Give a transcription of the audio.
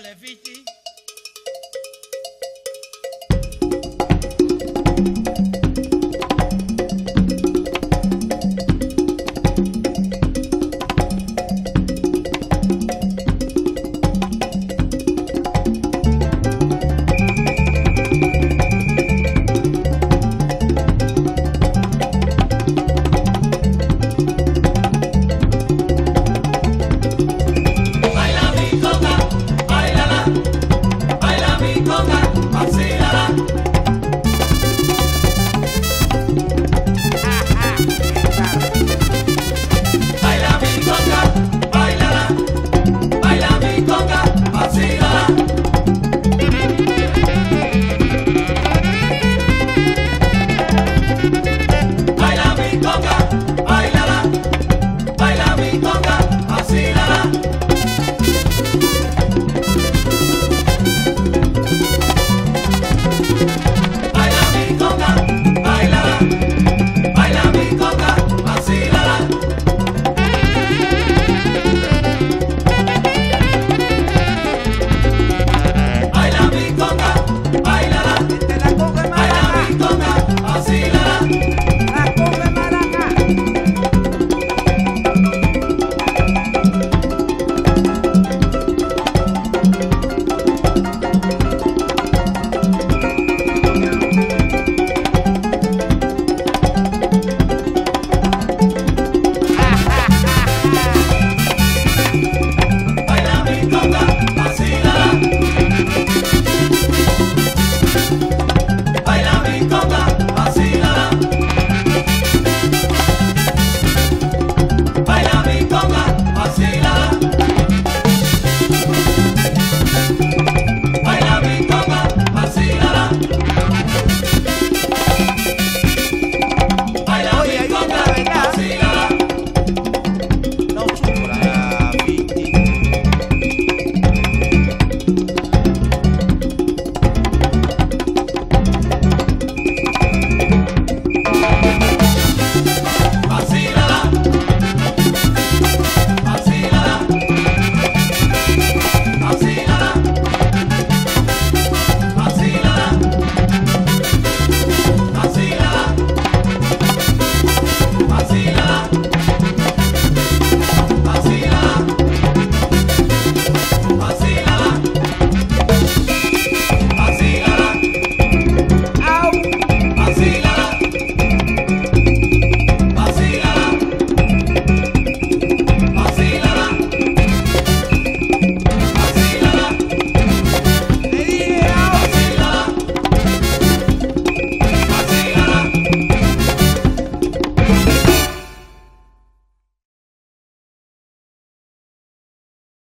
Leviti.